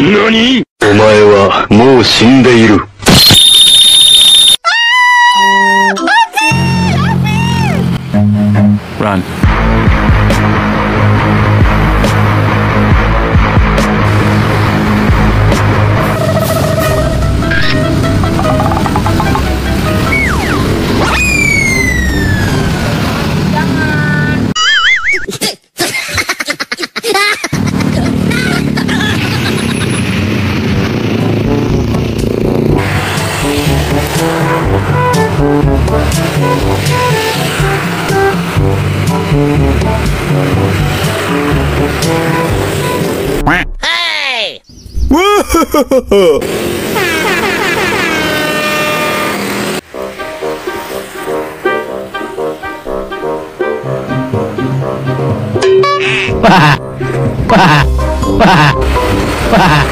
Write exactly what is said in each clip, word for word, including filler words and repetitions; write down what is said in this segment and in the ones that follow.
何？お前はもう死んでいる。Run. Hey! Woo-hoo-hoo-hoo-hoo! Wah! Wah! Wah! Wah!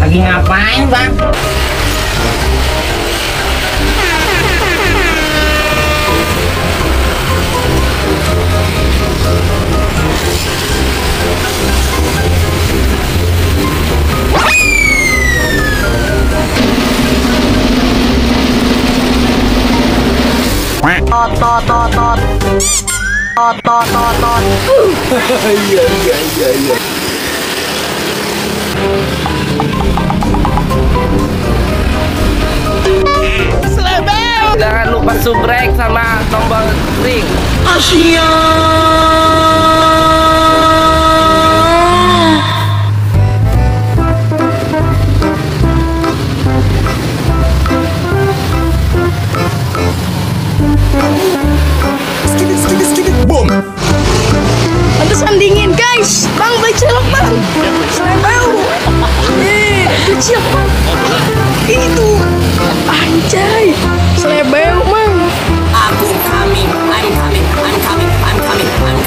Lagi ngapain, Bang? Tot tot tot tot. Tot tot tot tot. Iya iya iya iya. Jangan lupa subrek sama tombol ring. Asia. Skidit skidit skidit boom. Pantesan dingin guys. Bang baca bang. Bau. Eh, kecil bang. Itu anjay. Selebel mang. Aku coming, I'm coming, I'm coming, I'm coming, I'm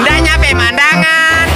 Indahnya pemandangan.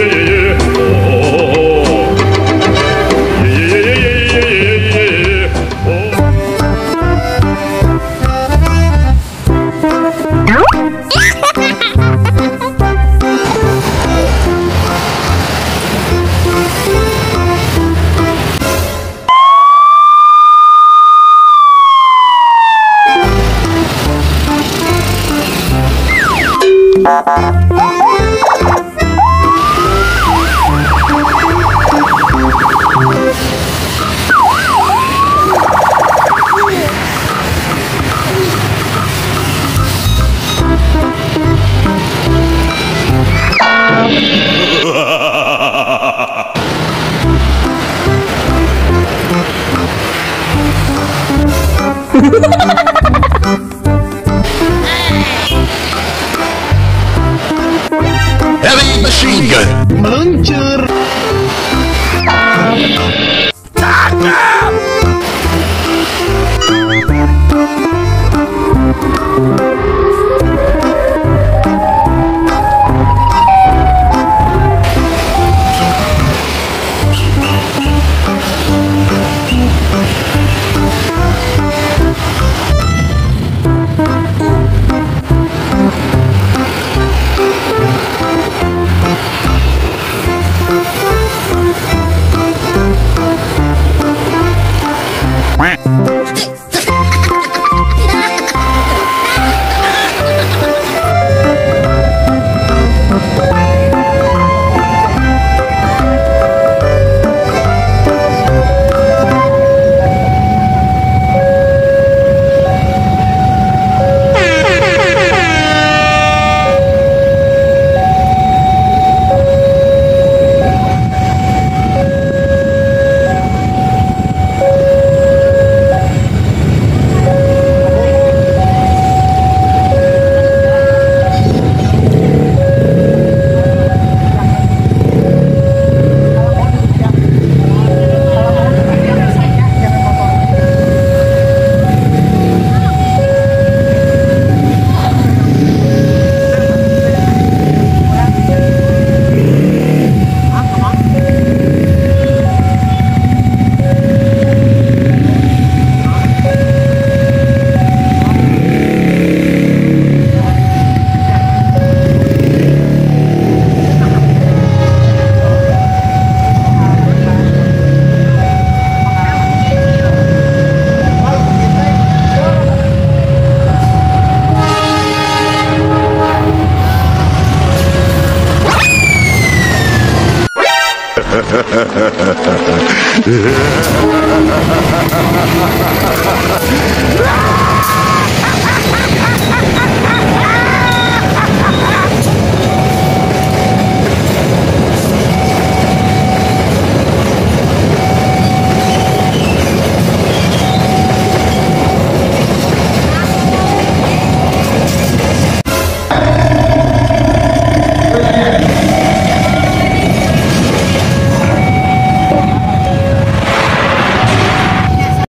Bye.